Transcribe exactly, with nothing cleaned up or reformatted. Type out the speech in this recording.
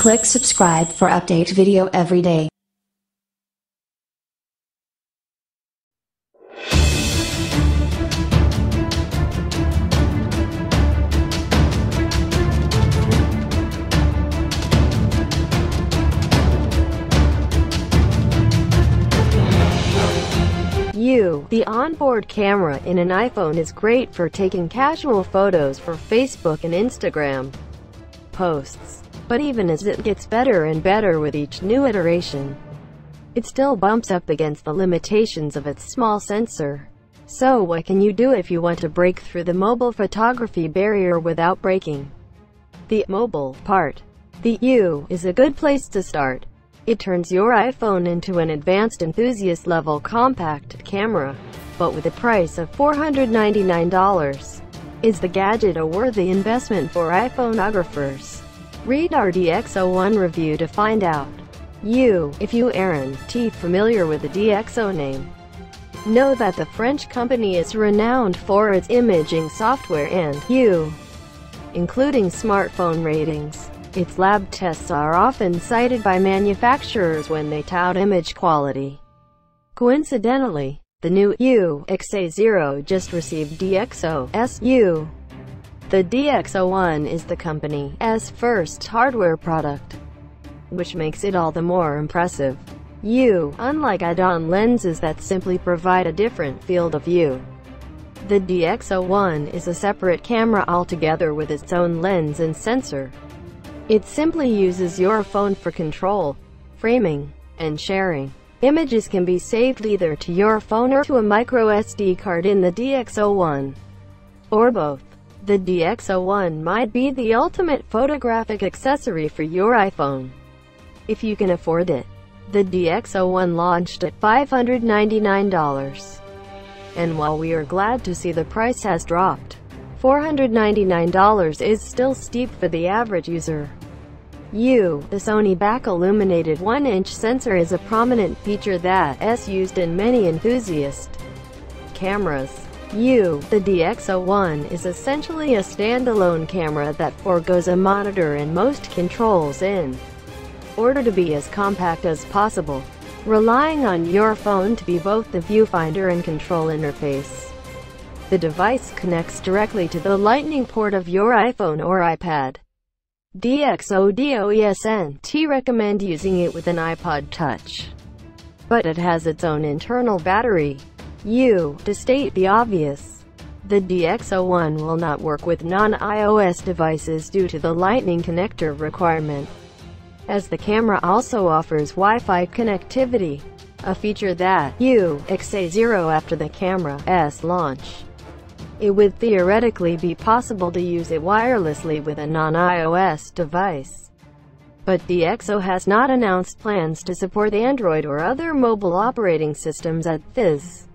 Click subscribe for update video every day. U. The onboard camera in an iPhone is great for taking casual photos for Facebook and Instagram posts. But even as it gets better and better with each new iteration, it still bumps up against the limitations of its small sensor. So what can you do if you want to break through the mobile photography barrier without breaking the mobile part? The U is a good place to start. It turns your iPhone into an advanced enthusiast-level compact camera, but with a price of four hundred ninety-nine dollars. Is the gadget a worthy investment for iPhoneographers? Read our DxO One review to find out. You, if you aren't familiar with the DxO name, know that the French company is renowned for its imaging software and U, including smartphone ratings. Its lab tests are often cited by manufacturers when they tout image quality. Coincidentally, the new U X A zero just received DxO's U. The DxO One is the company's first hardware product, which makes it all the more impressive. U, unlike add-on lenses that simply provide a different field of view, the DxO One is a separate camera altogether with its own lens and sensor. It simply uses your phone for control, framing, and sharing. Images can be saved either to your phone or to a micro S D card in the DxO One, or both. The DxO One might be the ultimate photographic accessory for your iPhone, if you can afford it. The DxO One launched at five hundred ninety-nine dollars, and while we are glad to see the price has dropped, four hundred ninety-nine dollars is still steep for the average user. U. The Sony back illuminated one inch sensor is a prominent feature that is used in many enthusiast cameras. U. The DxO One is essentially a standalone camera that forgoes a monitor and most controls in order to be as compact as possible, relying on your phone to be both the viewfinder and control interface. The device connects directly to the lightning port of your iPhone or iPad. DxO Doesn't recommend using it with an iPod Touch, but it has its own internal battery. U. To state the obvious, the DxO One will not work with non-iOS devices due to the lightning connector requirement, as the camera also offers Wi-Fi connectivity, a feature that U X A zero after the camera's launch. It would theoretically be possible to use it wirelessly with a non-iOS device, but DxO has not announced plans to support Android or other mobile operating systems at this